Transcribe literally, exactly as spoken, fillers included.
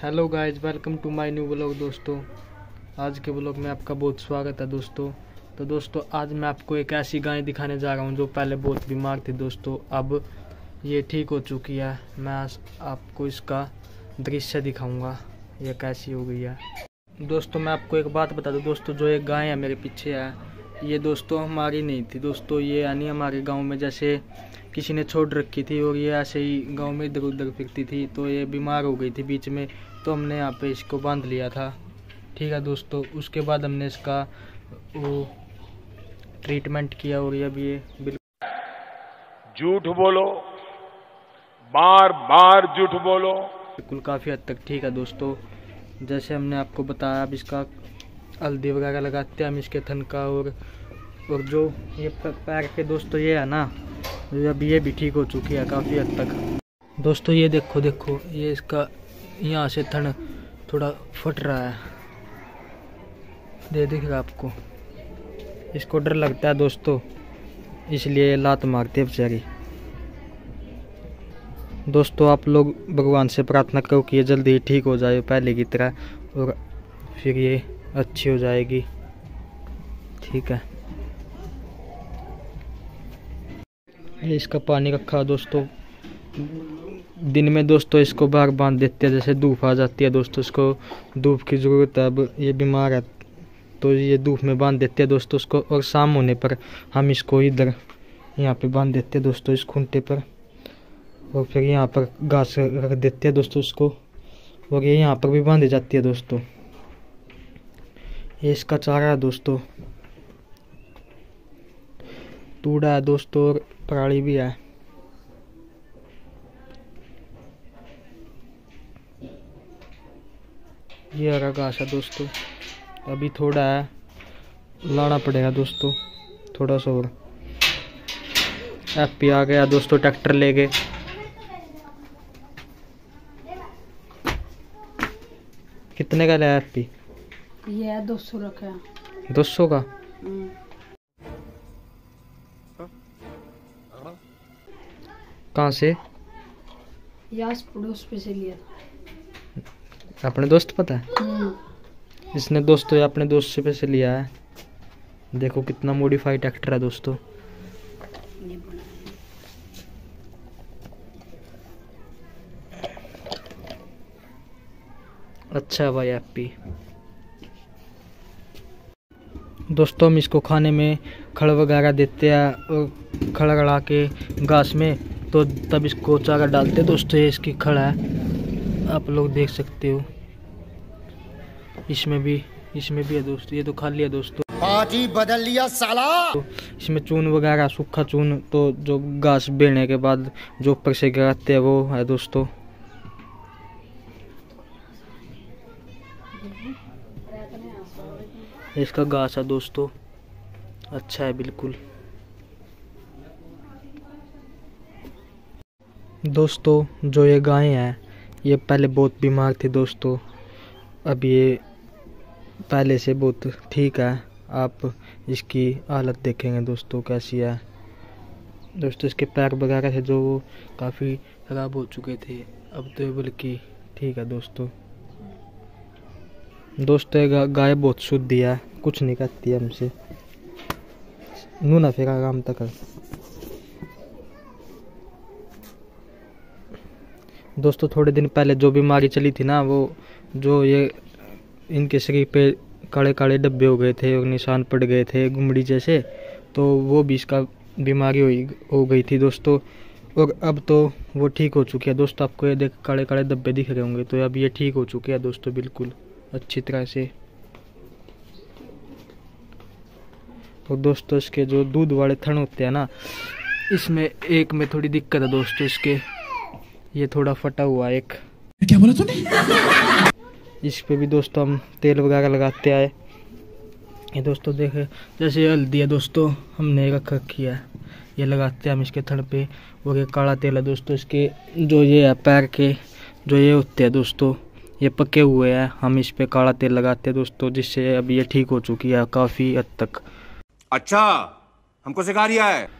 Hello guys, welcome to my new blog. दोस्तों आज के ब्लॉग में आपका बहुत स्वागत है। दोस्तों तो दोस्तों आज मैं आपको एक ऐसी गाय दिखाने जा रहा हूं जो पहले बहुत बीमार थी। दोस्तों अब ये ठीक हो चुकी है। मैं आज आपको इसका दृश्य दिखाऊंगा ये कैसी हो गई है। दोस्तों मैं आपको एक बात बता दूं, दोस्तों जो एक गाय है मेरे पीछे है, ये दोस्तों हमारी नहीं थी। दोस्तों ये यानी हमारे गांव में जैसे किसी ने छोड़ रखी थी और ये ऐसे ही गांव में इधर उधर फिरती थी, तो ये बीमार हो गई थी बीच में, तो हमने यहाँ पे इसको बांध लिया था। ठीक है दोस्तों, उसके बाद हमने इसका वो ट्रीटमेंट किया और ये अभी ये बिल्कुल झूठ बोलो, बार बार झूठ बोलो, बिल्कुल काफ़ी हद तक ठीक है। दोस्तों जैसे हमने आपको बताया, अब इसका हल्दी वगैरह लगाते हैं हम इसके थन का, और और जो ये पैर के दोस्तों ये है ना, अब ये भी ठीक हो चुकी है काफ़ी हद तक। दोस्तों ये देखो देखो ये इसका यहाँ से थन थोड़ा फट रहा है, दे दिख रहा आपको। इसको डर लगता है दोस्तों, इसलिए लात मारती है बेचारी। दोस्तों आप लोग भगवान से प्रार्थना करो कि ये जल्दी ही ठीक हो जाए पहले की तरह, और फिर ये अच्छी हो जाएगी। ठीक है, ये इसका पानी रखा दोस्तों दिन में। दोस्तों इसको बाहर बांध देते हैं जैसे धूप आ जाती है। दोस्तों इसको धूप की ज़रूरत है, अब ये बीमार है तो ये धूप में बांध देते हैं दोस्तों इसको, और शाम होने पर हम इसको इधर यहाँ पे बांध देते हैं दोस्तों इस खूंटे पर, और फिर यहाँ पर घास रख देते हैं दोस्तों इसको, और ये यहाँ पर भी बांधी जाती है दोस्तों। ये इसका चारा है दोस्तों, तूड़ा है दोस्तों, और पराली भी है। ये हरा घास है दोस्तों, अभी थोड़ा है, लाना पड़ेगा दोस्तों थोड़ा सा। और एफ पी आ गया दोस्तों, ट्रैक्टर ले गए। कितने का लाया एफ पी? ये दो सौ रखा, दो सौ का। कहाँ से? यास पड़ोस पे से लिया था। अपने दोस्त पता है इसने दोस्तों, अपने दोस्त से पे से लिया है। देखो कितना मॉडिफाइड ट्रैक्टर है दोस्तों। अच्छा भाई एप्पी। दोस्तों हम इसको खाने में खड़ वगैरह देते हैं, और खड़ गड़ा के घास में, तो तब इसको चारा डालते दोस्तों। ये इसकी खड़ है, आप लोग देख सकते हो। इसमें भी इसमें भी है दोस्तों, ये तो खाली है दोस्तों। पार्टी बदल लिया साला। तो इसमें चून वगैरह, सूखा चून, तो जो घास बेलने के बाद जो ऊपर से गिराते हैं वो है दोस्तों। इसका घास है दोस्तों, अच्छा है बिल्कुल। दोस्तों जो ये गाय है ये पहले बहुत बीमार थी दोस्तों, अब ये पहले से बहुत ठीक है। आप इसकी हालत देखेंगे दोस्तों कैसी है। दोस्तों इसके पैर वगैरह से जो काफ़ी खराब हो चुके थे, अब तो बल्कि ठीक है दोस्तों। दोस्तों गाय बहुत शुद्ध है, कुछ नहीं करती है हमसे, नूना फेरा आराम तक। दोस्तों थोड़े दिन पहले जो बीमारी चली थी ना, वो जो ये इनके शरीर पे काले काले डब्बे हो गए थे और निशान पड़ गए थे गुमड़ी जैसे, तो वो भी इसका बीमारी हुई हो गई थी दोस्तों, और अब तो वो ठीक हो चुकी है दोस्तों। आपको ये देख काले काले डब्बे दिख रहे होंगे, तो अब ये ठीक हो चुकी है दोस्तों बिल्कुल अच्छी तरह से। और दोस्तों इसके जो दूध वाले थन होते हैं ना, इसमें एक में थोड़ी दिक्कत है दोस्तों, इसके ये थोड़ा फटा हुआ एक, क्या बोला तूने? इस पे भी दोस्तों हम तेल वगैरह लगाते आए। ये दोस्तों देखे जैसे हल्दी है दोस्तों, हमने रख रखी है, ये लगाते हैं हम इसके थन पे। और ये काला तेल है दोस्तों, इसके जो ये है पैर के जो ये होते हैं दोस्तों, ये पके हुए हैं, हम इस पे काला तेल लगाते हैं दोस्तों, जिससे अब ये ठीक हो चुकी है काफ़ी हद तक। अच्छा हमको सिखा दिया है।